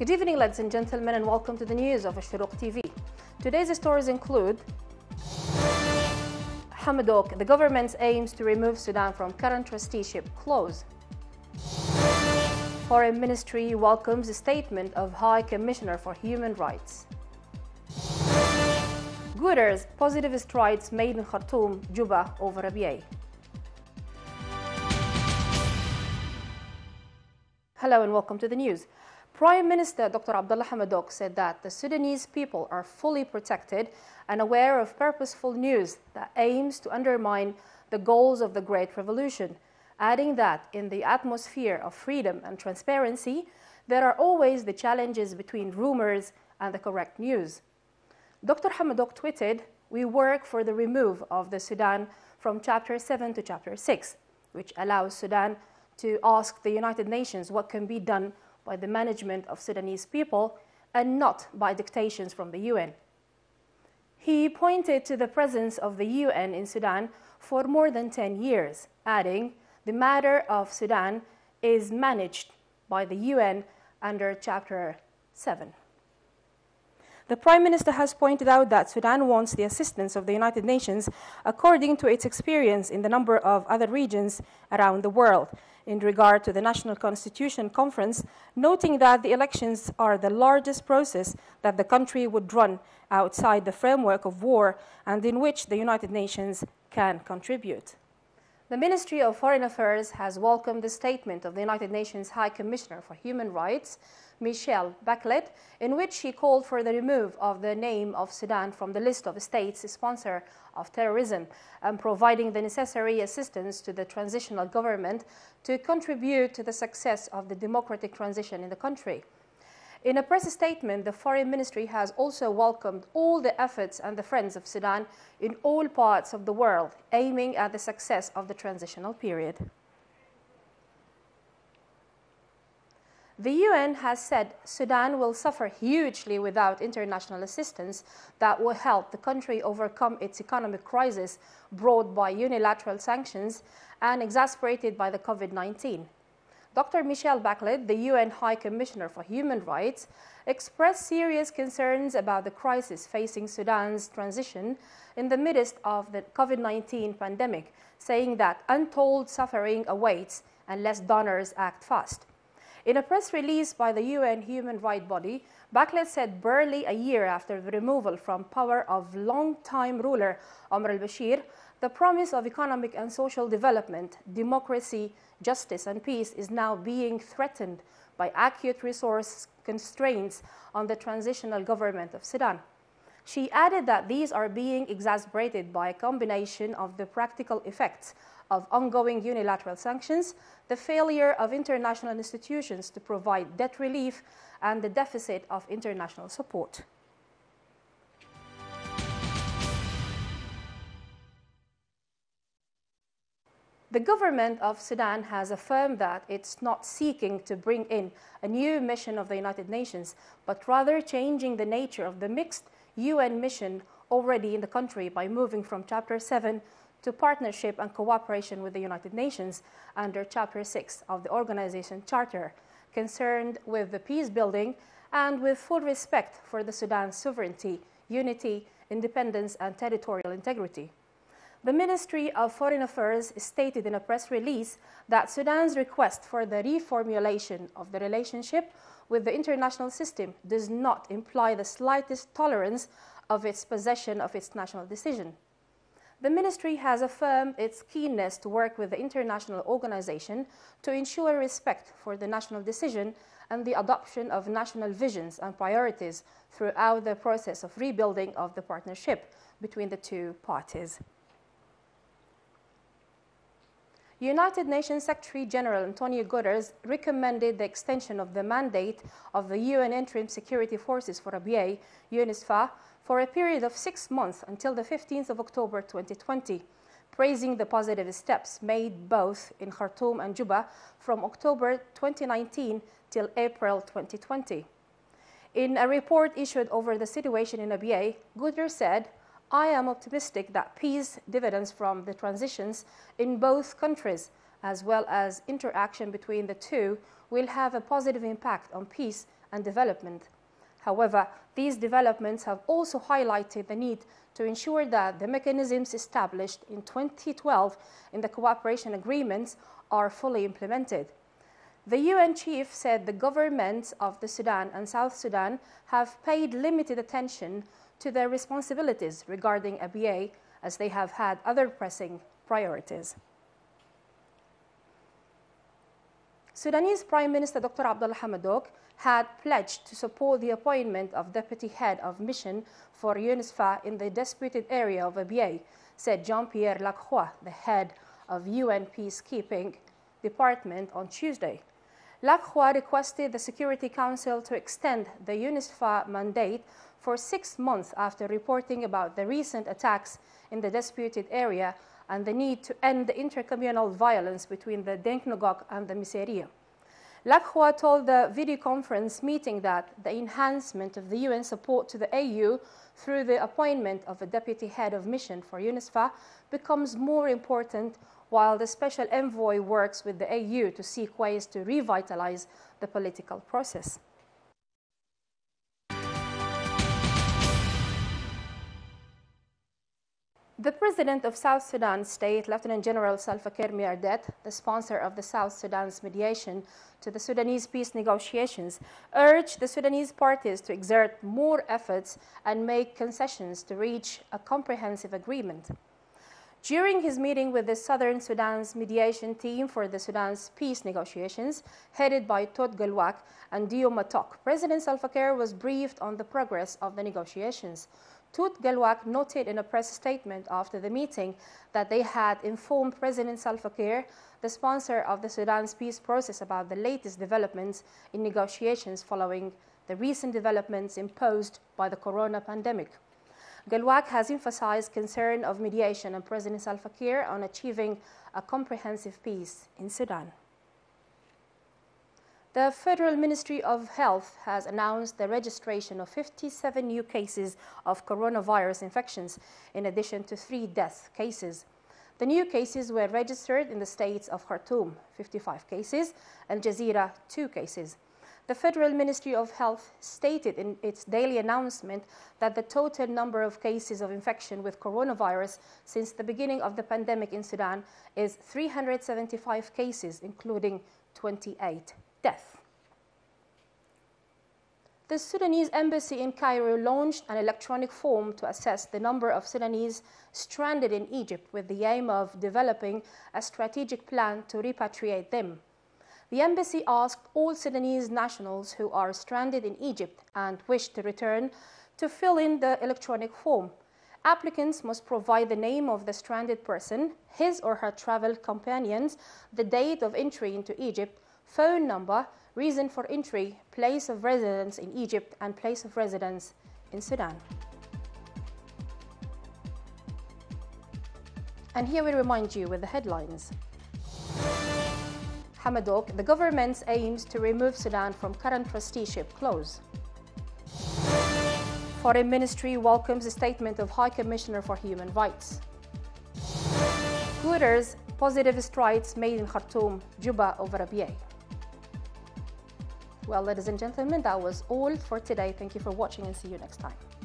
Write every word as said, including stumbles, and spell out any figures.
Good evening, ladies and gentlemen, and welcome to the news of Ashorooq T V. Today's stories include Hamdok, the government's aims to remove Sudan from current trusteeship, close. Foreign Ministry welcomes a statement of High Commissioner for Human Rights. Guterres, positive strides made in Khartoum, Juba over Abyei. Hello and welcome to the news. Prime Minister Doctor Abdalla Hamdok said that the Sudanese people are fully protected and aware of purposeful news that aims to undermine the goals of the Great Revolution, adding that in the atmosphere of freedom and transparency, there are always the challenges between rumors and the correct news. Doctor Hamdok tweeted, "We work for the remove of the Sudan from Chapter seven to Chapter six, which allows Sudan to ask the United Nations what can be done by the management of Sudanese people and not by dictations from the U N. He pointed to the presence of the U N in Sudan for more than ten years, adding, "The matter of Sudan is managed by the U N under Chapter seven. The Prime Minister has pointed out that Sudan wants the assistance of the United Nations according to its experience in the number of other regions around the world, in regard to the National Constitution Conference, noting that the elections are the largest process that the country would run outside the framework of war and in which the United Nations can contribute." The Ministry of Foreign Affairs has welcomed the statement of the United Nations High Commissioner for Human Rights, Michelle Bachelet, in which she called for the remove of the name of Sudan from the list of states sponsor of terrorism and providing the necessary assistance to the transitional government to contribute to the success of the democratic transition in the country. In a press statement, the Foreign Ministry has also welcomed all the efforts and the friends of Sudan in all parts of the world, aiming at the success of the transitional period. The U N has said Sudan will suffer hugely without international assistance that will help the country overcome its economic crisis brought by unilateral sanctions and exacerbated by the COVID nineteen. Doctor Michelle Bachelet, the U N High Commissioner for Human Rights, expressed serious concerns about the crisis facing Sudan's transition in the midst of the COVID nineteen pandemic, saying that untold suffering awaits unless donors act fast. In a press release by the U N human rights body, Bachelet said barely a year after the removal from power of long-time ruler Omar al-Bashir, the promise of economic and social development, democracy, justice and peace is now being threatened by acute resource constraints on the transitional government of Sudan. She added that these are being exacerbated by a combination of the practical effects of ongoing unilateral sanctions, the failure of international institutions to provide debt relief, and the deficit of international support. The government of Sudan has affirmed that it's not seeking to bring in a new mission of the United Nations, but rather changing the nature of the mixed U N mission already in the country by moving from Chapter seven to partnership and cooperation with the United Nations under Chapter six of the Organization Charter, concerned with the peace building and with full respect for the Sudan's sovereignty, unity, independence, and territorial integrity. The Ministry of Foreign Affairs stated in a press release that Sudan's request for the reformulation of the relationship with the international system does not imply the slightest tolerance of its possession of its national decision. The ministry has affirmed its keenness to work with the international organization to ensure respect for the national decision and the adoption of national visions and priorities throughout the process of rebuilding of the partnership between the two parties. United Nations Secretary General Antonio Guterres recommended the extension of the mandate of the U N Interim Security Forces for Abyei, UNISFA, for a period of six months until the fifteenth of October twenty twenty, praising the positive steps made both in Khartoum and Juba from October twenty nineteen till April twenty twenty. In a report issued over the situation in Abyei, Guterres said, "I am optimistic that peace dividends from the transitions in both countries, as well as interaction between the two, will have a positive impact on peace and development. However, these developments have also highlighted the need to ensure that the mechanisms established in twenty twelve in the cooperation agreements are fully implemented. The U N chief said the governments of the Sudan and South Sudan have paid limited attention to their responsibilities regarding A B A, as they have had other pressing priorities. Sudanese Prime Minister Doctor Abdalla Hamdok had pledged to support the appointment of Deputy Head of Mission for UNISFA in the disputed area of A B A, said Jean-Pierre Lacroix, the head of U N Peacekeeping Department, on Tuesday. Lacroix requested the Security Council to extend the UNISFA mandate for six months after reporting about the recent attacks in the disputed area and the need to end the intercommunal violence between the Dengnogok and the Miseria. Lacroix told the video conference meeting that the enhancement of the U N support to the A U through the appointment of a deputy head of mission for UNISFA becomes more important, while the special envoy works with the A U to seek ways to revitalize the political process. The President of South Sudan State, Lieutenant General Salva Kiir Mayardit, the sponsor of the South Sudan's mediation to the Sudanese peace negotiations, urged the Sudanese parties to exert more efforts and make concessions to reach a comprehensive agreement. During his meeting with the Southern Sudan's mediation team for the Sudan's peace negotiations, headed by Tut Gatluak and Dio Matok, President Salva Kiir was briefed on the progress of the negotiations. Tut Gatluak noted in a press statement after the meeting that they had informed President Salva Kiir, the sponsor of the Sudan's peace process, about the latest developments in negotiations following the recent developments imposed by the corona pandemic. Gatluak has emphasized concern of mediation and President Salva Kiir on achieving a comprehensive peace in Sudan. The Federal Ministry of Health has announced the registration of fifty-seven new cases of coronavirus infections, in addition to three death cases. The new cases were registered in the states of Khartoum, fifty-five cases, and Jazeera, two cases. The Federal Ministry of Health stated in its daily announcement that the total number of cases of infection with coronavirus since the beginning of the pandemic in Sudan is three hundred seventy-five cases, including twenty-eight deaths. The Sudanese embassy in Cairo launched an electronic form to assess the number of Sudanese stranded in Egypt, with the aim of developing a strategic plan to repatriate them. The embassy asked all Sudanese nationals who are stranded in Egypt and wish to return to fill in the electronic form. Applicants must provide the name of the stranded person, his or her travel companions, the date of entry into Egypt, phone number, reason for entry, place of residence in Egypt, and place of residence in Sudan. And here we remind you with the headlines. Hamdok, the government's aims to remove Sudan from current trusteeship clause. Foreign Ministry welcomes a statement of High Commissioner for Human Rights. Guterres, positive strides made in Khartoum, Juba over A B A. Well, ladies and gentlemen, that was all for today. Thank you for watching and see you next time.